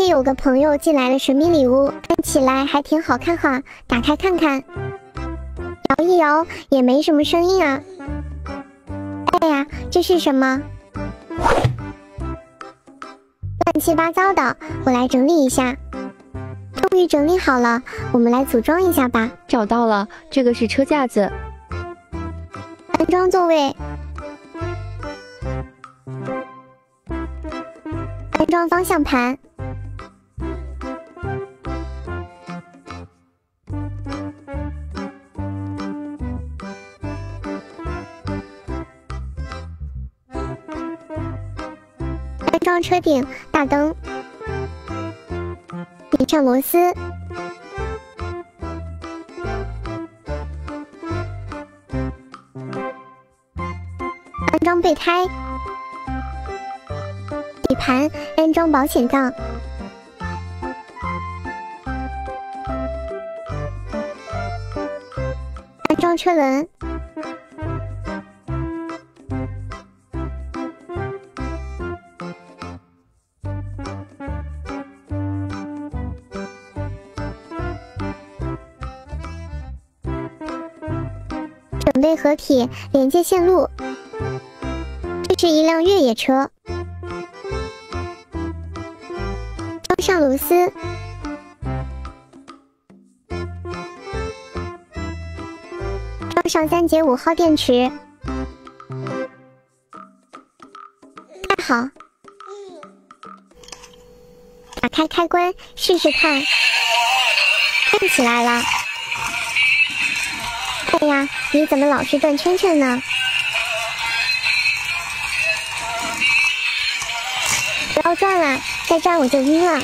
天有个朋友寄来了神秘礼物，看起来还挺好看哈，打开看看，摇一摇也没什么声音啊。哎呀，这是什么？乱七八糟的，我来整理一下。终于整理好了，我们来组装一下吧。找到了，这个是车架子，安装座位。 安装方向盘，安装车顶、大灯，拧上螺丝，安装备胎。 底盘，安装保险杠，安装车轮，准备合体连接线路。这是一辆越野车。 上螺丝，装上3节5号电池，盖好，打开开关试试看，转起来了。哎呀，你怎么老是转圈圈呢？不要转了，再转我就晕了。